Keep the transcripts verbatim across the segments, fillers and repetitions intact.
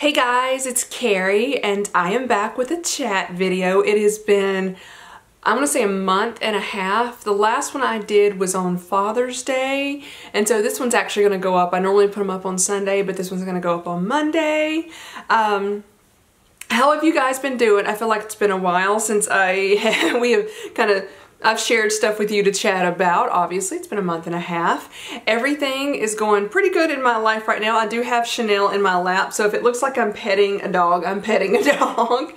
Hey guys, it's Carrie and I am back with a chat video. It has been, I'm gonna say a month and a half. The last one I did was on Father's Day, and so this one's actually gonna go up. I normally put them up on Sunday, but this one's gonna go up on Monday. Um, how have you guys been doing? I feel like it's been a while since I we have kind of I've shared stuff with you to chat about. Obviously, it's been a month and a half. Everything is going pretty good in my life right now. I do have Chanel in my lap, so if it looks like I'm petting a dog, I'm petting a dog.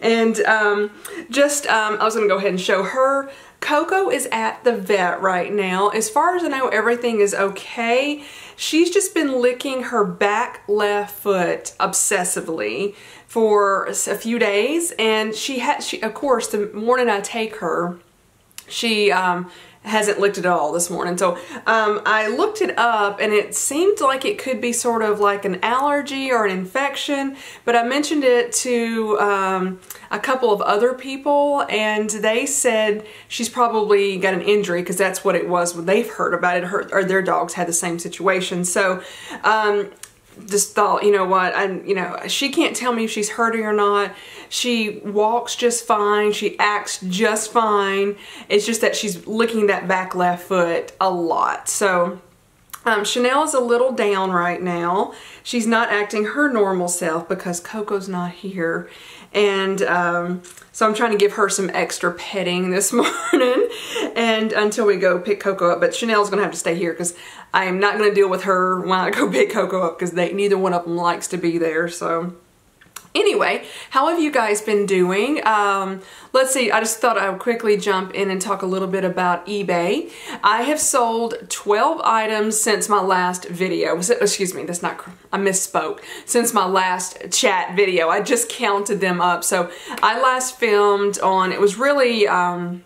And um, just, um, I was gonna go ahead and show her. Coco is at the vet right now. As far as I know, everything is okay. She's just been licking her back left foot obsessively for a few days, and she had, she, of course, the morning I take her, She um, hasn't licked it at all this morning. So um, I looked it up, and it seemed like it could be sort of like an allergy or an infection, but I mentioned it to um, a couple of other people, and they said she's probably got an injury because that's what it was when they've heard about it, her, or their dogs had the same situation. So um, just thought, you know what, I'm, you know, she can't tell me if she's hurting or not. She walks just fine. She acts just fine. It's just that she's licking that back left foot a lot. So um, Chanel is a little down right now. She's not acting her normal self because Coco's not here. And um, so I'm trying to give her some extra petting this morning and until we go pick Coco up. But Chanel's going to have to stay here because I am not going to deal with her when I go pick Coco up because they, neither one of them likes to be there. So anyway, how have you guys been doing? Um, let's see, I just thought I would quickly jump in and talk a little bit about eBay. I have sold twelve items since my last video. Excuse me, that's not, I misspoke. Since my last chat video, I just counted them up. So I last filmed on, it was really um,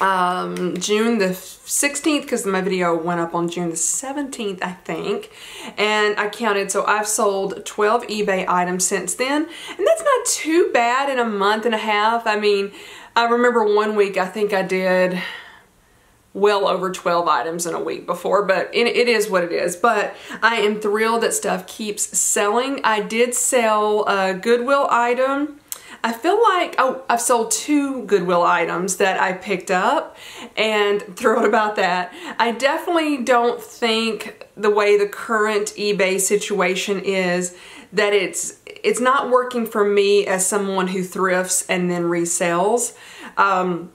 um, June the sixteenth because my video went up on June the seventeenth, I think, and I counted, so I've sold twelve eBay items since then, and that's not too bad in a month and a half. I mean, I remember one week I think I did well over twelve items in a week before, but it, it is what it is. But I am thrilled that stuff keeps selling. I did sell a Goodwill item. I feel like, oh, I've sold two Goodwill items that I picked up, and thrilled about that. I definitely don't think the way the current eBay situation is that it's it's not working for me as someone who thrifts and then resells. Um,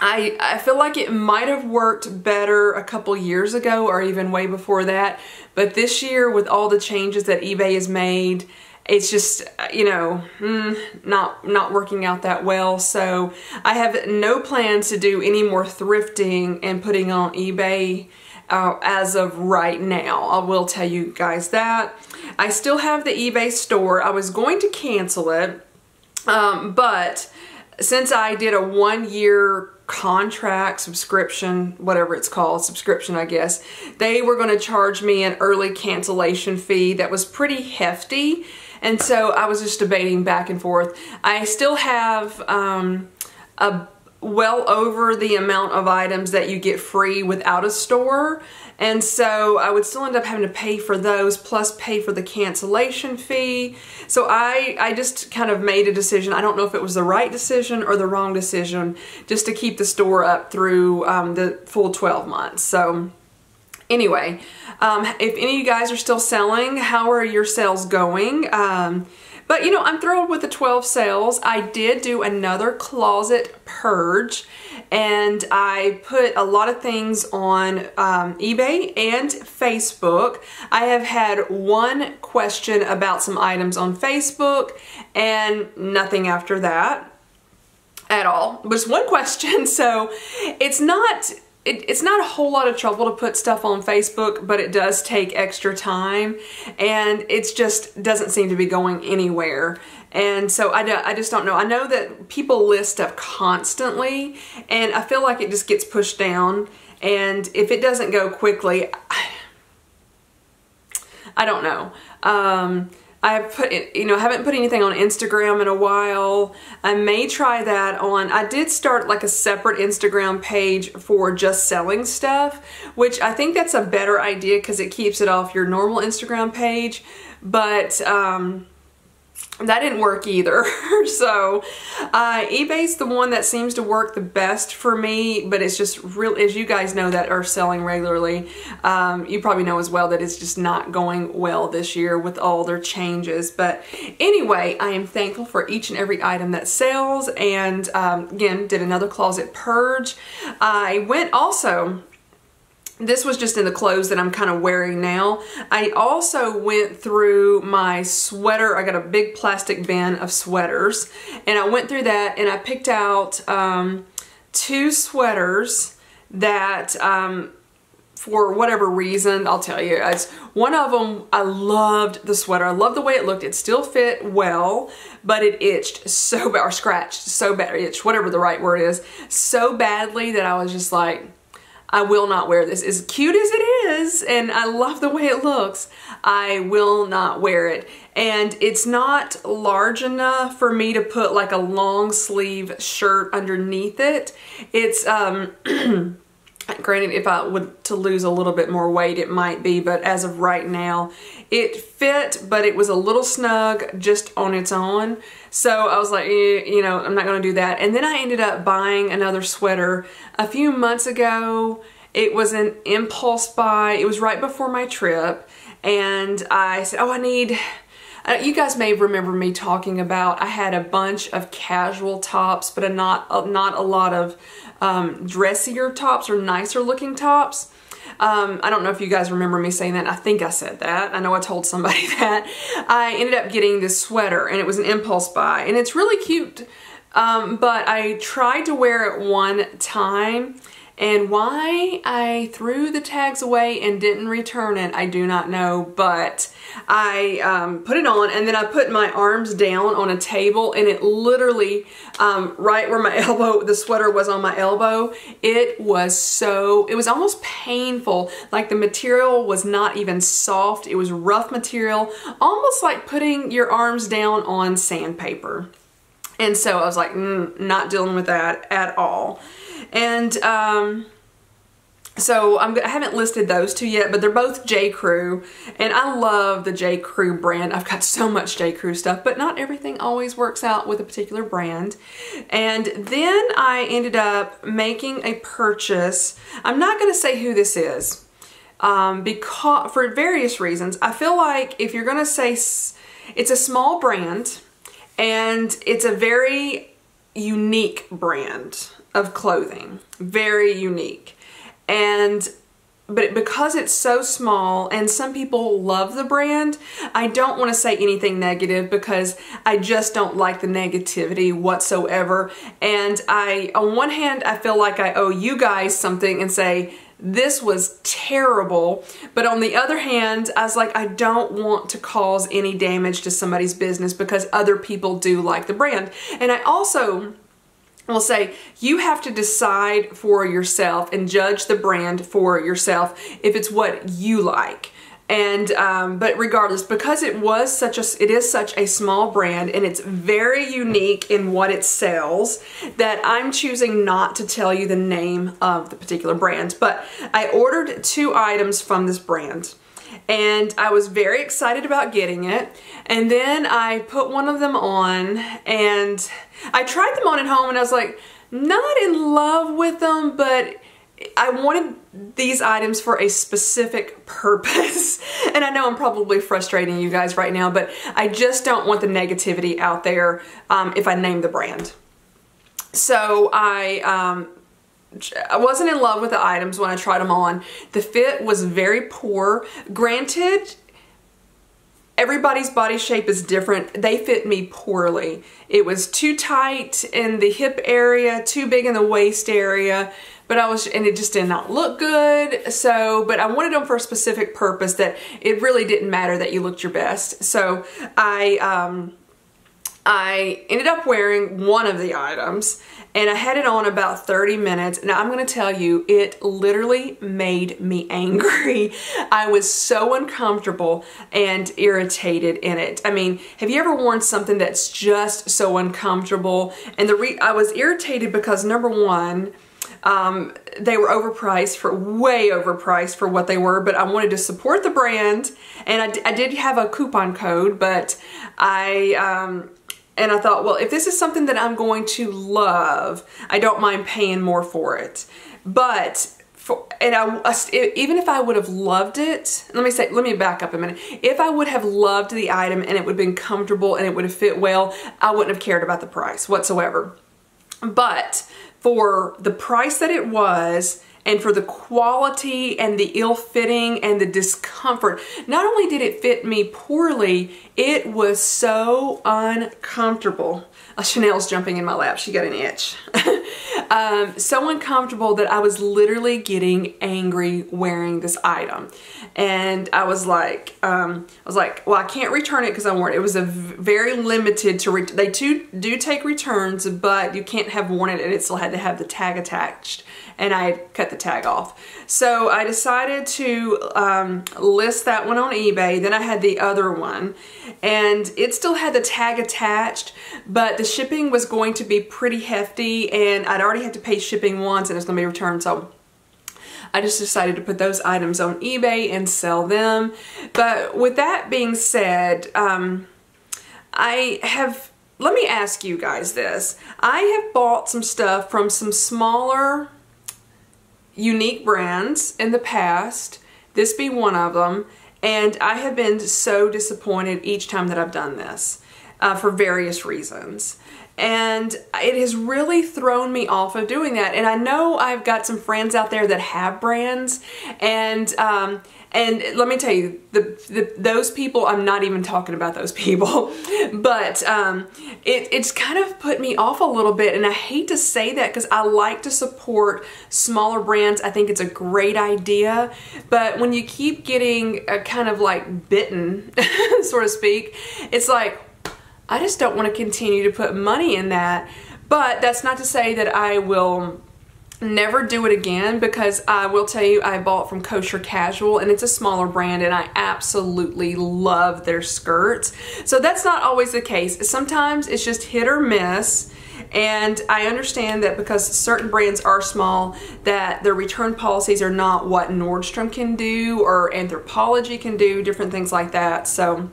I, I feel like it might have worked better a couple years ago or even way before that, but this year with all the changes that eBay has made, it's just, you know, not not working out that well. So I have no plans to do any more thrifting and putting on eBay uh, as of right now. I will tell you guys that. I still have the eBay store. I was going to cancel it, um, but since I did a one-year contract subscription, whatever it's called, subscription I guess, they were going to charge me an early cancellation fee that was pretty hefty. And so I was just debating back and forth. I still have um, a well over the amount of items that you get free without a store. And so I would still end up having to pay for those plus pay for the cancellation fee. So I, I just kind of made a decision. I don't know if it was the right decision or the wrong decision just to keep the store up through um, the full twelve months. So anyway, um, if any of you guys are still selling, how are your sales going? Um, But you know, I'm thrilled with the twelve sales. I did do another closet purge, and I put a lot of things on um, eBay and Facebook. I have had one question about some items on Facebook and nothing after that at all. It was one question, so it's not It, it's not a whole lot of trouble to put stuff on Facebook, but it does take extra time, and it's just doesn't seem to be going anywhere. And so I, do, I just don't know. I know that people list stuff constantly, and I feel like it just gets pushed down, and if it doesn't go quickly, I, I don't know. Um, I put, you know, haven't put anything on Instagram in a while. I may try that on. I did start like a separate Instagram page for just selling stuff, which I think that's a better idea because it keeps it off your normal Instagram page. But um, that didn't work either. So uh, eBay's the one that seems to work the best for me, but it's just real, as you guys know that are selling regularly, um, you probably know as well that it's just not going well this year with all their changes. But anyway, I am thankful for each and every item that sells, and um, again, did another closet purge. I went also, this was just in the clothes that I'm kind of wearing now. I also went through my sweater. I got a big plastic bin of sweaters, and I went through that and I picked out um, two sweaters that um, for whatever reason, I'll tell you, it's one of them, I loved the sweater. I loved the way it looked. It still fit well, but it itched so bad, or scratched so bad, or itched, whatever the right word is, so badly that I was just like, I will not wear this. As cute as it is, and I love the way it looks, I will not wear it. And it's not large enough for me to put like a long sleeve shirt underneath it. It's, um, granted, if I would to lose a little bit more weight, it might be, but as of right now, it fit, but it was a little snug just on its own. So I was like, eh, you know, I'm not going to do that. And then I ended up buying another sweater a few months ago. It was an impulse buy. It was right before my trip. And I said, oh, I need... You guys may remember me talking about I had a bunch of casual tops, but a not a, not a lot of um, dressier tops or nicer looking tops. Um, I don't know if you guys remember me saying that. I think I said that. I know I told somebody that. I ended up getting this sweater, and it was an impulse buy, and it's really cute. Um, but I tried to wear it one time, and why I threw the tags away and didn't return it, I do not know, but I um, put it on, and then I put my arms down on a table, and it literally, um, right where my elbow, the sweater was on my elbow, it was so, it was almost painful. Like the material was not even soft. It was rough material, almost like putting your arms down on sandpaper. And so I was like, mm, not dealing with that at all. And um, so I'm, I haven't listed those two yet, but they're both J. Crew, and I love the J. Crew brand. I've got so much J. Crew stuff, but not everything always works out with a particular brand. And then I ended up making a purchase. I'm not going to say who this is um, because for various reasons. I feel like if you're going to say s it's a small brand, and it's a very unique brand of clothing, very unique, and but because it's so small and some people love the brand, I don't want to say anything negative because I just don't like the negativity whatsoever. And I, on one hand, I feel like I owe you guys something and say, this was terrible, but on the other hand, I was like, I don't want to cause any damage to somebody's business because other people do like the brand. And I also will say, you have to decide for yourself and judge the brand for yourself if it's what you like. And um, but regardless, because it was such a, it is such a small brand, and it's very unique in what it sells, that I'm choosing not to tell you the name of the particular brand. But I ordered two items from this brand, and I was very excited about getting it. And then I put one of them on, and I tried them on at home, and I was like, not in love with them, but I wanted these items for a specific purpose. And I know I'm probably frustrating you guys right now, but I just don't want the negativity out there um, if I name the brand. So I, um, I wasn't in love with the items when I tried them on. The fit was very poor. Granted, everybody's body shape is different. They fit me poorly. It was too tight in the hip area, too big in the waist area, but I was, and it just did not look good. So, but I wanted them for a specific purpose that it really didn't matter that you looked your best. So I, um, I ended up wearing one of the items, and I had it on about thirty minutes. Now I'm going to tell you, it literally made me angry. I was so uncomfortable and irritated in it. I mean, have you ever worn something that's just so uncomfortable? And the re I was irritated because, number one, Um, they were overpriced for way overpriced for what they were, but I wanted to support the brand, and I, I did have a coupon code, but I, um, and I thought, well, if this is something that I'm going to love, I don't mind paying more for it. But for, and I, even if I would have loved it, let me say, let me back up a minute. If I would have loved the item and it would have been comfortable and it would have fit well, I wouldn't have cared about the price whatsoever. But for the price that it was, and for the quality and the ill-fitting and the discomfort, not only did it fit me poorly, it was so uncomfortable. Uh, Chanel's jumping in my lap, she got an itch. um, so uncomfortable that I was literally getting angry wearing this item. And I was like, um, I was like, well, I can't return it because I wore it. It was a very limited to, re they too do take returns, but you can't have worn it and it still had to have the tag attached. And I had cut the tag off. So I decided to um, list that one on eBay. Then I had the other one, and it still had the tag attached, but the shipping was going to be pretty hefty, and I'd already had to pay shipping once, and it's gonna be returned, so I just decided to put those items on eBay and sell them. But with that being said, um, I have, let me ask you guys this. I have bought some stuff from some smaller unique brands in the past, this be one of them, and I have been so disappointed each time that I've done this uh, for various reasons. And it has really thrown me off of doing that. And I know I've got some friends out there that have brands, and um, and let me tell you, the, the those people, I'm not even talking about those people, but um, it, it's kind of put me off a little bit, and I hate to say that because I like to support smaller brands. I think it's a great idea, but when you keep getting a kind of like bitten, so to speak, it's like, I just don't want to continue to put money in that. But that's not to say that I will never do it again, because I will tell you, I bought from Kosher Casual, and it's a smaller brand, and I absolutely love their skirts. So that's not always the case. Sometimes it's just hit or miss, and I understand that because certain brands are small, that their return policies are not what Nordstrom can do or Anthropologie can do, different things like that. So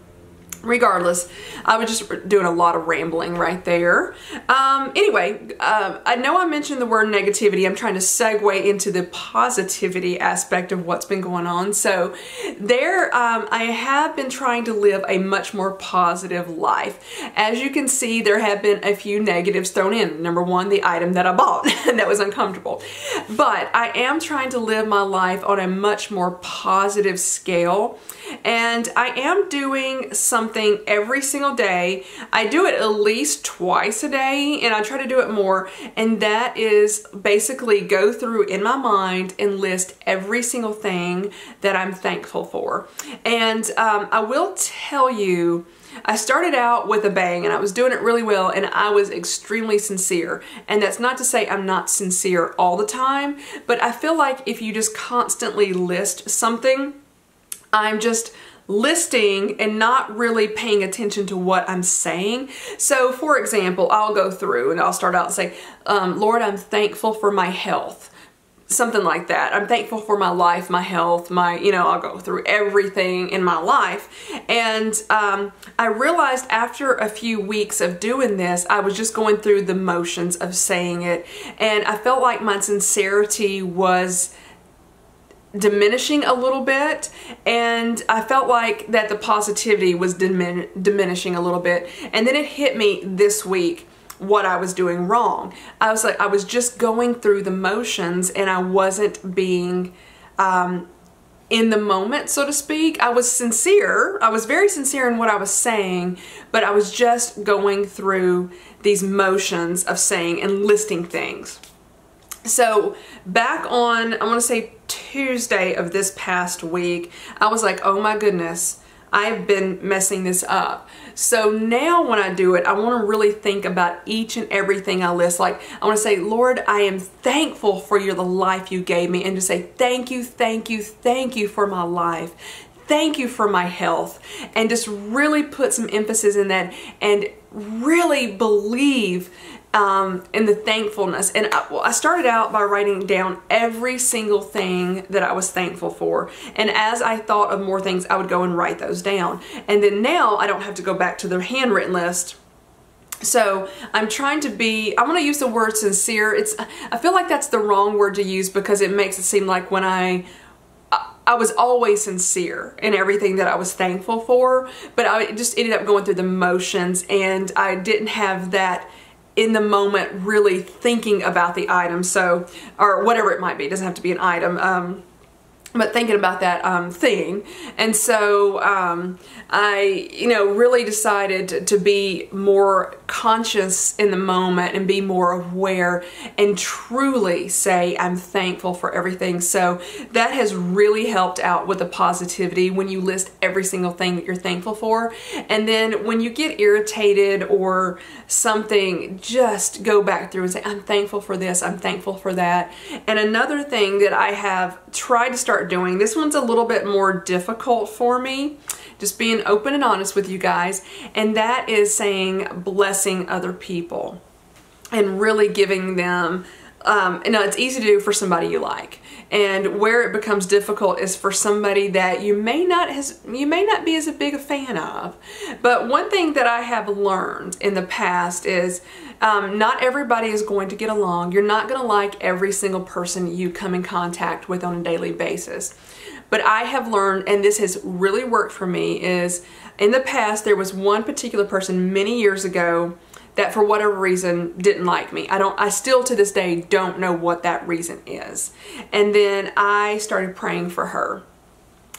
regardless, I was just doing a lot of rambling right there. Um, anyway, uh, I know I mentioned the word negativity. I'm trying to segue into the positivity aspect of what's been going on. So there, um, I have been trying to live a much more positive life. As you can see, there have been a few negatives thrown in. Number one, the item that I bought that was uncomfortable. But I am trying to live my life on a much more positive scale. And I am doing something every single day. I do it at least twice a day, and I try to do it more, and that is basically go through in my mind and list every single thing that I'm thankful for. And um, I will tell you, I started out with a bang, and I was doing it really well, and I was extremely sincere. And that's not to say I'm not sincere all the time, but I feel like if you just constantly list something, I'm just listing and not really paying attention to what I'm saying. So for example, I'll go through and I'll start out and say, um, Lord, I'm thankful for my health. Something like that. I'm thankful for my life, my health, my, you know, I'll go through everything in my life. And um, I realized after a few weeks of doing this, I was just going through the motions of saying it. And I felt like my sincerity was diminishing a little bit, and I felt like that the positivity was dimin diminishing a little bit. And then it hit me this week what I was doing wrong. I was like, I was just going through the motions, and I wasn't being um, in the moment, so to speak. I was sincere. I was very sincere in what I was saying, but I was just going through these motions of saying and listing things. So back on, I want to say Tuesday of this past week, I was like, oh my goodness, I've been messing this up. So now when I do it, I want to really think about each and everything I list. Like, I want to say, Lord, I am thankful for your, the life you gave me, and to say, thank you, thank you, thank you for my life. Thank you for my health. And just really put some emphasis in that, and really believe um, and the thankfulness. And I, well, I started out by writing down every single thing that I was thankful for. And as I thought of more things, I would go and write those down. And then now I don't have to go back to the handwritten list. So I'm trying to be, I want to use the word sincere. It's, I feel like that's the wrong word to use because it makes it seem like when I, I, I was always sincere in everything that I was thankful for, but I just ended up going through the motions and I didn't have that in the moment really thinking about the item. So, or whatever it might be, it doesn't have to be an item. Um, But thinking about that um, thing. And so um, I, you know, really decided to be more conscious in the moment and be more aware and truly say I'm thankful for everything. So that has really helped out with the positivity when you list every single thing that you're thankful for. And then when you get irritated or something, just go back through and say I'm thankful for this, I'm thankful for that. And another thing that I have tried to start doing. This one's a little bit more difficult for me, just being open and honest with you guys, and that is saying blessing other people and really giving them, um, now it's easy to do for somebody you like, and where it becomes difficult is for somebody that you may not has, you may not be as a big a fan of. But one thing that I have learned in the past is Um, not everybody is going to get along. You're not going to like every single person you come in contact with on a daily basis. But I have learned, and this has really worked for me, is in the past there was one particular person many years ago that for whatever reason didn't like me. I don't, I still to this day don't know what that reason is. And then I started praying for her.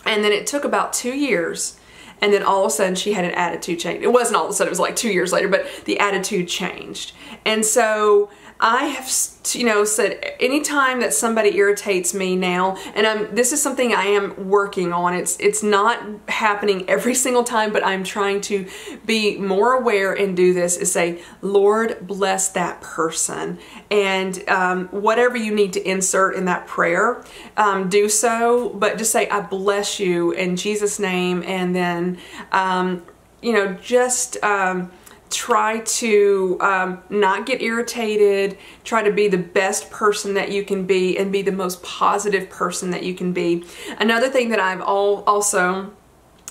And then it took about two years. And then all of a sudden she had an attitude change. It wasn't all of a sudden, it was like two years later, but the attitude changed. And so I have, you know, said anytime that somebody irritates me now, and I'm, this is something I am working on. It's, it's not happening every single time, but I'm trying to be more aware and do this is say, Lord, bless that person. And um, whatever you need to insert in that prayer, um, do so, but just say, I bless you in Jesus' name. And then, um, you know, just, um, try to um, not get irritated, try to be the best person that you can be and be the most positive person that you can be. Another thing that I've all also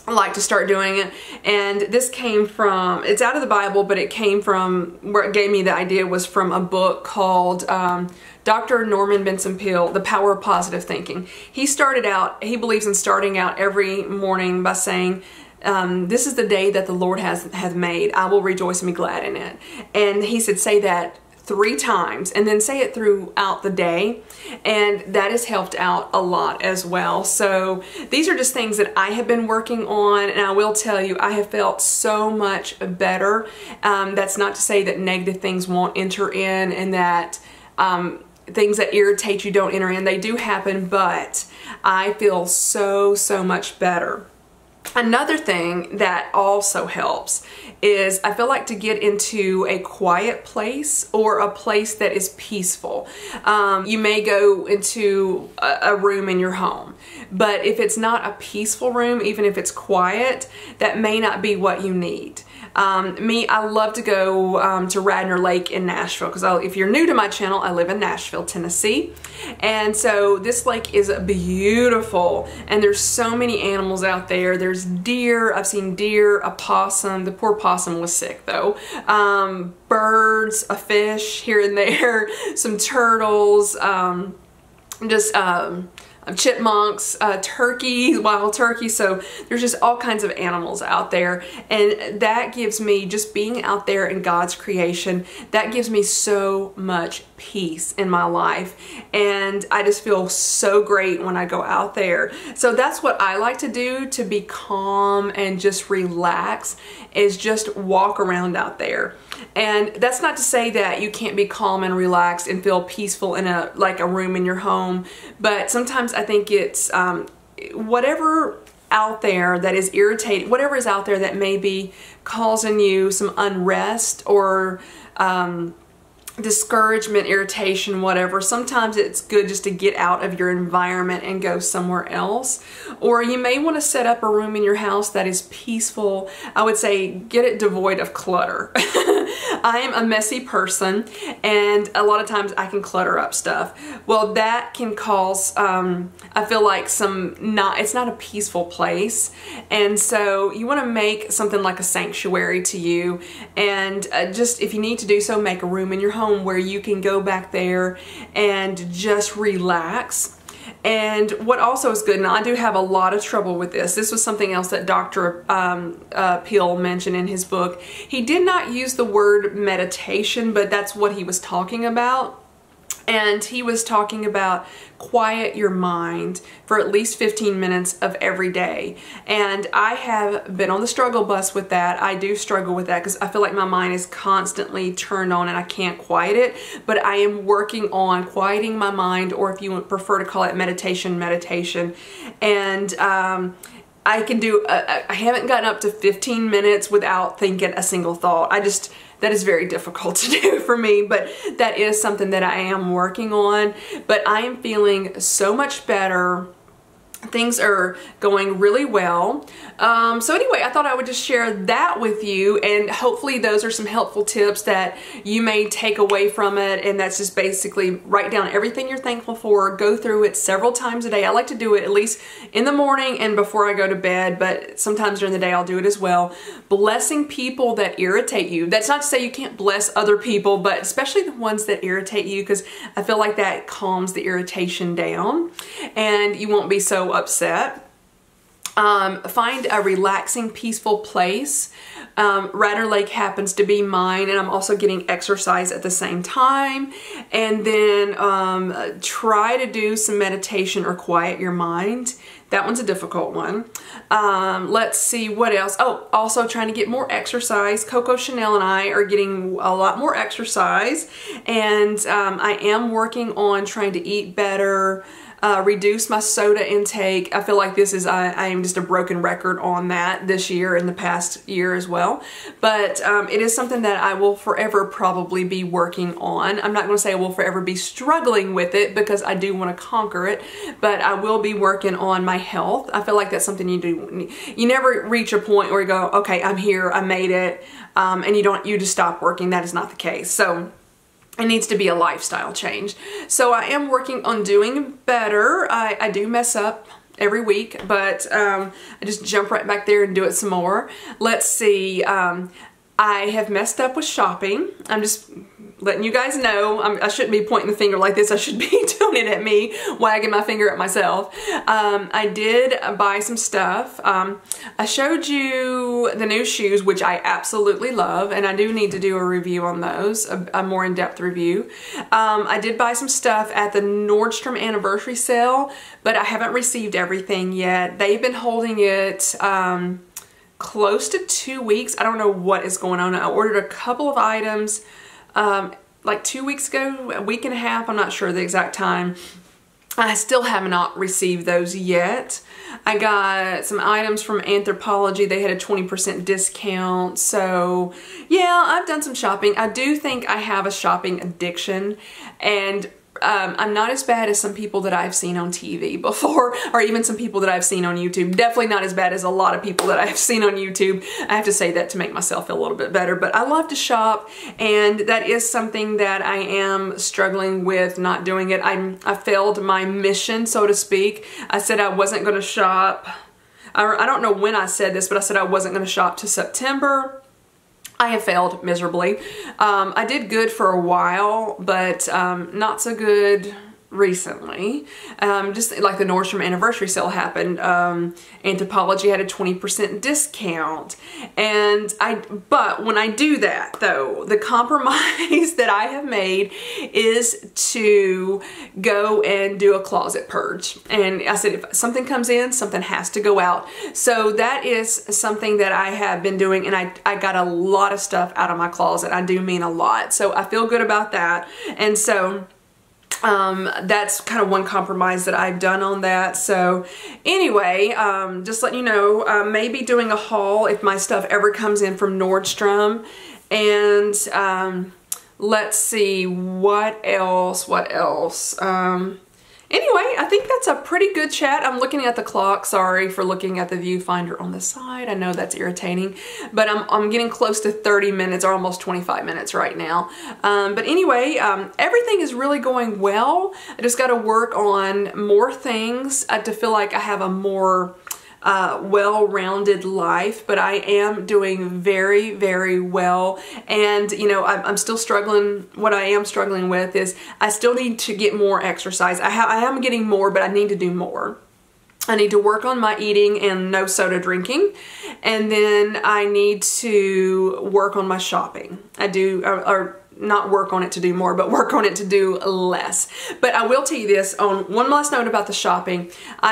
like to start doing it, and this came from, it's out of the Bible, but it came from, where it gave me the idea was from a book called um, Doctor Norman Vincent Peale, The Power of Positive Thinking. He started out, he believes in starting out every morning by saying, Um, this is the day that the Lord has, hath made. I will rejoice and be glad in it. And he said, say that three times and then say it throughout the day. And that has helped out a lot as well. So these are just things that I have been working on. And I will tell you, I have felt so much better. Um, that's not to say that negative things won't enter in and that um, things that irritate you don't enter in. They do happen, but I feel so, so much better. Another thing that also helps is I feel like to get into a quiet place or a place that is peaceful. Um, you may go into a, a room in your home, but if it's not a peaceful room, even if it's quiet, that may not be what you need. Um, me, I love to go um, to Radnor Lake in Nashville because if you're new to my channel, I live in Nashville, Tennessee. And so this lake is beautiful and there's so many animals out there. There's deer, I've seen deer, a possum, the poor possum was sick though. Um, birds, a fish here and there, some turtles, um, just, um, chipmunks, uh, turkey, wild turkey. So there's just all kinds of animals out there. And that gives me, just being out there in God's creation, that gives me so much peace in my life. And I just feel so great when I go out there. So that's what I like to do to be calm and just relax, is just walk around out there. And that's not to say that you can't be calm and relaxed and feel peaceful in a, like a room in your home, but sometimes I think it's um, whatever out there that is irritating, whatever is out there that may be causing you some unrest or um, discouragement, irritation, whatever. Sometimes it's good just to get out of your environment and go somewhere else. Or you may want to set up a room in your house that is peaceful. I would say get it devoid of clutter. I am a messy person, and a lot of times I can clutter up stuff. Well, that can cause, um, I feel like some not, it's not a peaceful place. And so you want to make something like a sanctuary to you. And uh, just, if you need to do so, make a room in your home where you can go back there and just relax. And what also is good, and I do have a lot of trouble with this, this was something else that Doctor Um, uh, Peale mentioned in his book. He did not use the word meditation, but that's what he was talking about. And he was talking about quiet your mind for at least fifteen minutes of every day. And I have been on the struggle bus with that. I do struggle with that because I feel like my mind is constantly turned on and I can't quiet it. But I am working on quieting my mind, or if you prefer to call it meditation, meditation. And um, I can do, uh, I haven't gotten up to fifteen minutes without thinking a single thought. I just, that is very difficult to do for me, but that is something that I am working on. But I am feeling so much better. Things are going really well. Um, so anyway, I thought I would just share that with you, and hopefully those are some helpful tips that you may take away from it. And that's just basically write down everything you're thankful for, go through it several times a day. I like to do it at least in the morning and before I go to bed, but sometimes during the day I'll do it as well. Blessing people that irritate you. That's not to say you can't bless other people, but especially the ones that irritate you, because I feel like that calms the irritation down and you won't be so upset. Um, find a relaxing, peaceful place. Um, Radnor Lake happens to be mine, and I'm also getting exercise at the same time. And then um, try to do some meditation or quiet your mind. That one's a difficult one. Um, let's see what else. Oh, also trying to get more exercise. Coco Chanel and I are getting a lot more exercise, and um, I am working on trying to eat better. Uh, reduce my soda intake. I feel like this is, I, I am just a broken record on that this year and the past year as well. But um, it is something that I will forever probably be working on. I'm not going to say I will forever be struggling with it, because I do want to conquer it, but I will be working on my health. I feel like that's something you do. You never reach a point where you go, okay, I'm here, I made it, um, and you don't, you just stop working. That is not the case. So it needs to be a lifestyle change. So I am working on doing better. I, I do mess up every week, but um, I just jump right back there and do it some more. Let's see. Um, I have messed up with shopping. I'm just letting you guys know. I'm, I shouldn't be pointing the finger like this. I should be doing it at me, wagging my finger at myself. Um, I did buy some stuff. Um, I showed you the new shoes, which I absolutely love, and I do need to do a review on those, a, a more in-depth review. Um, I did buy some stuff at the Nordstrom anniversary sale, but I haven't received everything yet. They've been holding it um, close to two weeks. I don't know what is going on. I ordered a couple of items um, like two weeks ago, a week and a half. I'm not sure the exact time. I still have not received those yet. I got some items from Anthropologie. They had a twenty percent discount. So yeah, I've done some shopping. I do think I have a shopping addiction, and Um, I'm not as bad as some people that I've seen on T V before, or even some people that I've seen on YouTube. Definitely not as bad as a lot of people that I've seen on YouTube. I have to say that to make myself feel a little bit better, but I love to shop, and that is something that I am struggling with not doing it. I'm, I failed my mission, so to speak. I said I wasn't going to shop. I, I don't know when I said this, but I said I wasn't going to shop to September. I have failed miserably. Um, I did good for a while, but um, not so good recently. Um, just like the Nordstrom anniversary sale happened, um, Anthropologie had a twenty percent discount. And I, but when I do that though, the compromise that I have made is to go and do a closet purge. And I said, if something comes in, something has to go out. So that is something that I have been doing, and I, I got a lot of stuff out of my closet. I do mean a lot. So I feel good about that. And so Um, that's kind of one compromise that I've done on that. So anyway, um, just letting you know, uh, maybe doing a haul if my stuff ever comes in from Nordstrom. And um, let's see, what else, what else? Um, Anyway, I think that's a pretty good chat. I'm looking at the clock. Sorry for looking at the viewfinder on the side. I know that's irritating, but I'm, I'm getting close to thirty minutes or almost twenty-five minutes right now. Um, but anyway, um, everything is really going well. I just got to work on more things uh, to feel like I have a more Uh, well-rounded life, but I am doing very, very well. And, you know, I'm, I'm still struggling. What I am struggling with is I still need to get more exercise. I, ha I am getting more, but I need to do more. I need to work on my eating and no soda drinking. And then I need to work on my shopping. I do, or, or not work on it to do more, but work on it to do less. But I will tell you this, on one last note about the shopping,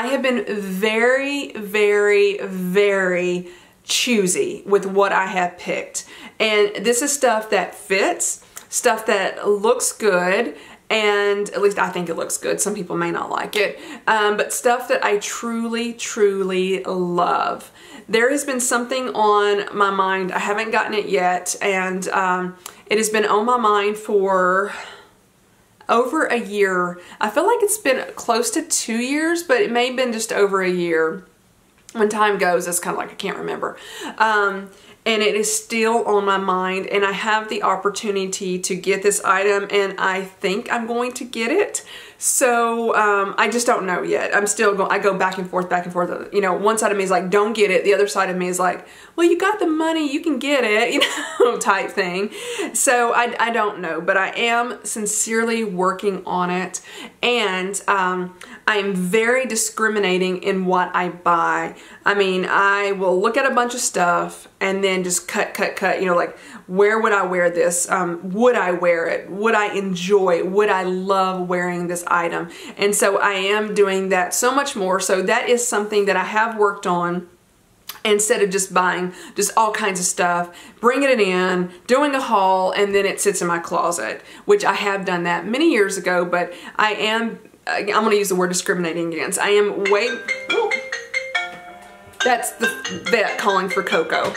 I have been very, very, very choosy with what I have picked. And this is stuff that fits, stuff that looks good, and at least I think it looks good. Some people may not like it, um, but stuff that I truly, truly love. There has been something on my mind. I haven't gotten it yet, and um, it has been on my mind for over a year. I feel like it's been close to two years, but it may have been just over a year. When time goes, it's kind of like I can't remember. Um, and it is still on my mind, and I have the opportunity to get this item, and I think I'm going to get it. So um, I just don't know yet. I'm still going, I go back and forth, back and forth. You know, one side of me is like, don't get it. The other side of me is like, well, you got the money, you can get it, you know, type thing. So I, I don't know, but I am sincerely working on it. And um, I am very discriminating in what I buy. I mean, I will look at a bunch of stuff and then just cut, cut, cut, you know, like, where would I wear this? Um, would I wear it? Would I enjoy? Would I love wearing this item? And so I am doing that so much more. So that is something that I have worked on, instead of just buying just all kinds of stuff, bringing it in, doing a haul, and then it sits in my closet, which I have done that many years ago, but I am, I'm going to use the word discriminating against. I am way, oh, that's the vet calling for Coco.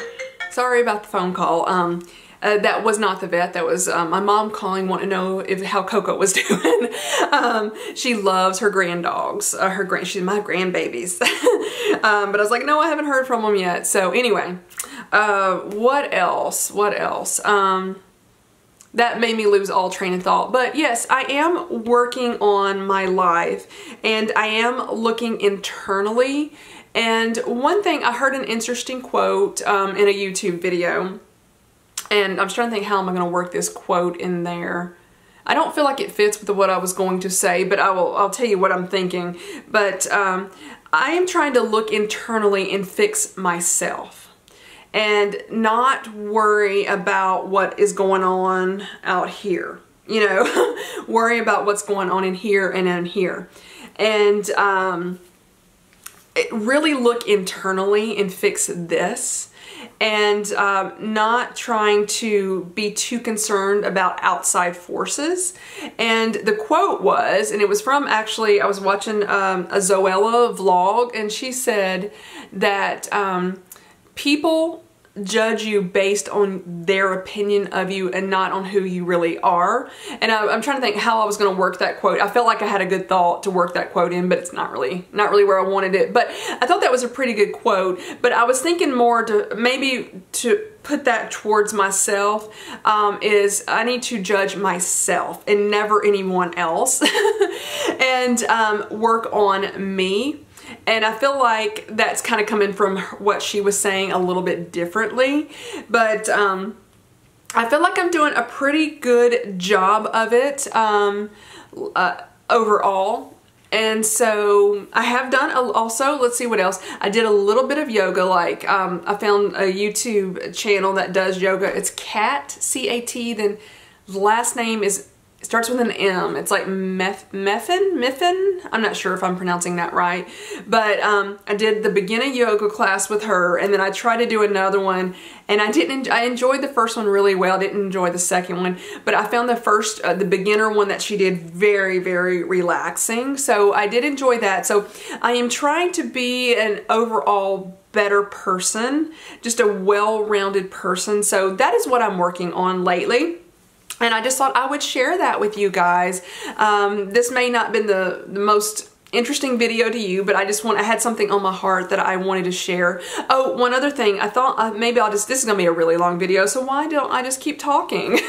Sorry about the phone call. Um, uh, that was not the vet. That was um, my mom calling, wanting to know if how Coco was doing. um, she loves her grand dogs. Uh, her grand, she's my grandbabies. um, but I was like, no, I haven't heard from them yet. So anyway, uh, what else? What else? Um, That made me lose all train of thought. But yes, I am working on my life, and I am looking internally. And one thing, I heard an interesting quote um, in a YouTube video, and I'm trying to think how am I gonna work this quote in there. I don't feel like it fits with what I was going to say, but I will, I'll tell you what I'm thinking. But um, I am trying to look internally and fix myself, and not worry about what is going on out here. You know, worry about what's going on in here and in here. And um, it really look internally and fix this. And um, not trying to be too concerned about outside forces. And the quote was, and it was from actually, I was watching um, a Zoella vlog, and she said that um, people judge you based on their opinion of you and not on who you really are. And I, I'm trying to think how I was going to work that quote. I felt like I had a good thought to work that quote in, but it's not really, not really where I wanted it. But I thought that was a pretty good quote, but I was thinking more to maybe to put that towards myself um, is I need to judge myself and never anyone else and um, work on me. And I feel like that's kind of coming from what she was saying a little bit differently, but um, I feel like I'm doing a pretty good job of it um, uh, overall. And so I have done a, also, let's see what else. I did a little bit of yoga. Like um, I found a YouTube channel that does yoga. It's Cat, C A T, then the last name is starts with an M. It's like meth, Meffin, Miffin. I'm not sure if I'm pronouncing that right, but um, I did the beginner yoga class with her, and then I tried to do another one, and I didn't. I enjoyed the first one really well. I didn't enjoy the second one, but I found the first, uh, the beginner one that she did very, very relaxing. So I did enjoy that. So I am trying to be an overall better person, just a well-rounded person. So that is what I'm working on lately. And I just thought I would share that with you guys. Um, this may not have been the, the most interesting video to you, but I just want, I had something on my heart that I wanted to share. Oh, one other thing. I thought uh, maybe I'll just, this is going to be a really long video, so why don't I just keep talking?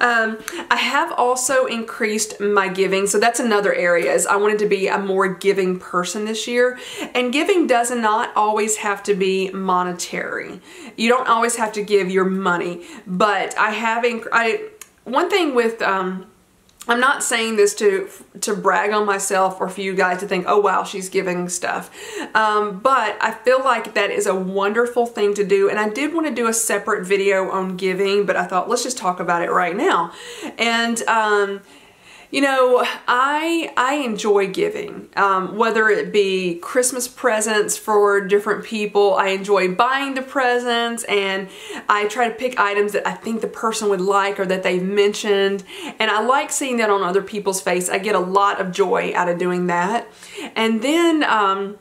Um, I have also increased my giving. So that's another area, is I wanted to be a more giving person this year. And giving does not always have to be monetary. You don't always have to give your money, but I have, inc I, one thing with, um, I'm not saying this to to brag on myself or for you guys to think, oh wow, she's giving stuff. Um, but I feel like that is a wonderful thing to do, and I did want to do a separate video on giving, but I thought let's just talk about it right now. And um, you know, I I enjoy giving, um, whether it be Christmas presents for different people. I enjoy buying the presents, and I try to pick items that I think the person would like or that they've mentioned, and I like seeing that on other people's face. I get a lot of joy out of doing that. And then um,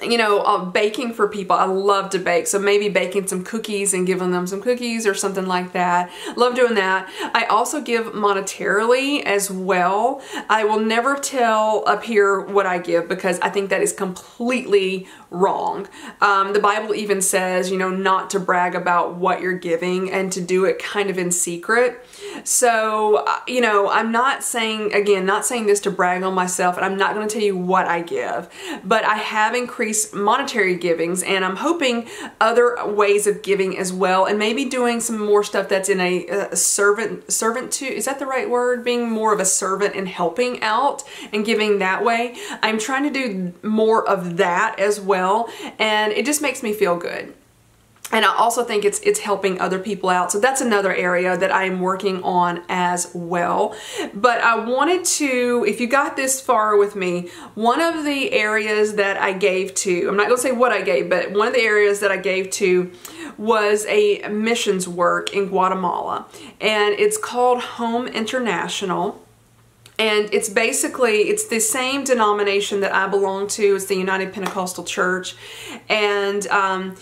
you know, uh, baking for people. I love to bake, so maybe baking some cookies and giving them some cookies or something like that. Love doing that. I also give monetarily as well. I will never tell up here what I give, because I think that is completely wrong. Um, the Bible even says, you know, not to brag about what you're giving and to do it kind of in secret. So, you know, I'm not saying, again, not saying this to brag on myself, and I'm not going to tell you what I give, but I have increased monetary givings, and I'm hoping other ways of giving as well, and maybe doing some more stuff that's in a, a servant, servant to, is that the right word? Being more of a servant and helping out and giving that way. I'm trying to do more of that as well, and it just makes me feel good. And I also think it's it's helping other people out. So that's another area that I'm working on as well. But I wanted to, if you got this far with me, one of the areas that I gave to, I'm not going to say what I gave, but one of the areas that I gave to was a missions work in Guatemala. And it's called Home International. And it's basically, it's the same denomination that I belong to. It's the United Pentecostal Church. And um,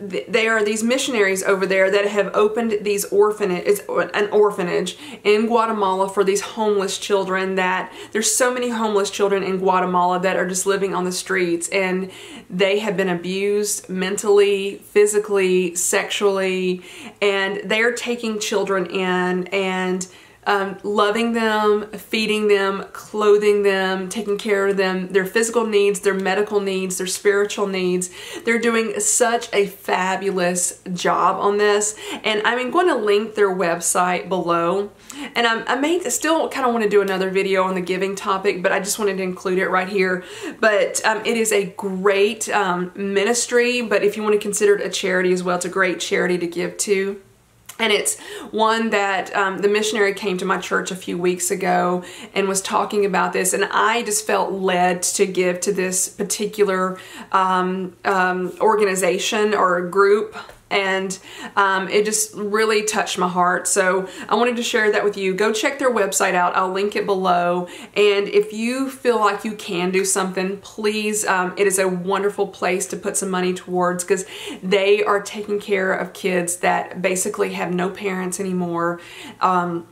there are these missionaries over there that have opened these orphanage, an orphanage in Guatemala for these homeless children. That there's so many homeless children in Guatemala that are just living on the streets, and they have been abused mentally, physically, sexually, and they're taking children in and Um, loving them, feeding them, clothing them, taking care of them, their physical needs, their medical needs, their spiritual needs. They're doing such a fabulous job on this. And I'm going to link their website below. And I'm, I may still kind of want to do another video on the giving topic, but I just wanted to include it right here. But um, it is a great um, ministry, but if you want to consider it a charity as well, it's a great charity to give to. And it's one that um, the missionary came to my church a few weeks ago and was talking about this, and I just felt led to give to this particular um, um, organization or group, and um, it just really touched my heart. So I wanted to share that with you. Go check their website out. I'll link it below. And if you feel like you can do something, please, um, it is a wonderful place to put some money towards, because they are taking care of kids that basically have no parents anymore. Um,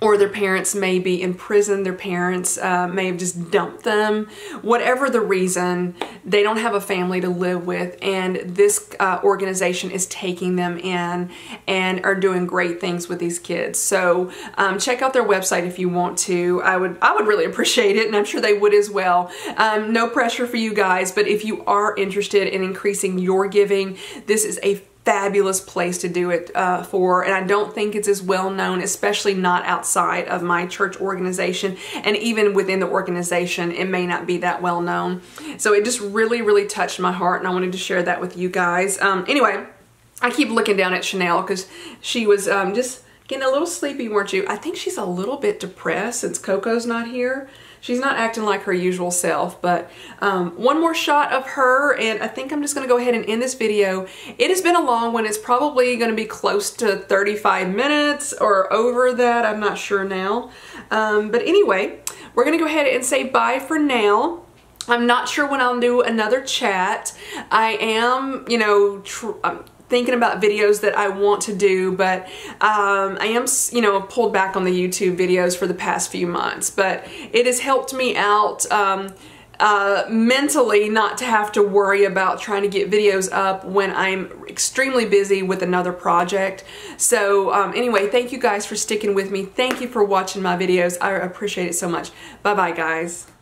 or their parents may be in prison, their parents uh, may have just dumped them. Whatever the reason, they don't have a family to live with, and this uh, organization is taking them in and are doing great things with these kids. So um, check out their website if you want to. I would, I would really appreciate it, and I'm sure they would as well. Um, no pressure for you guys, but if you are interested in increasing your giving, this is a fabulous place to do it uh, for, and I don't think it's as well known, especially not outside of my church organization, and even within the organization it may not be that well known. So it just really really touched my heart, and I wanted to share that with you guys. Um, anyway, I keep looking down at Chanel because she was um, just getting a little sleepy, weren't you? I think she's a little bit depressed since Coco's not here. She's not acting like her usual self, but um, one more shot of her, and I think I'm just going to go ahead and end this video. It has been a long one. It's probably going to be close to thirty-five minutes or over that. I'm not sure now. Um, but anyway, we're going to go ahead and say bye for now. I'm not sure when I'll do another chat. I am, you know, tr I'm thinking about videos that I want to do, but um, I am, you know, pulled back on the YouTube videos for the past few months, but it has helped me out um, uh, mentally not to have to worry about trying to get videos up when I'm extremely busy with another project. So um, anyway, thank you guys for sticking with me. Thank you for watching my videos. I appreciate it so much. Bye-bye, guys.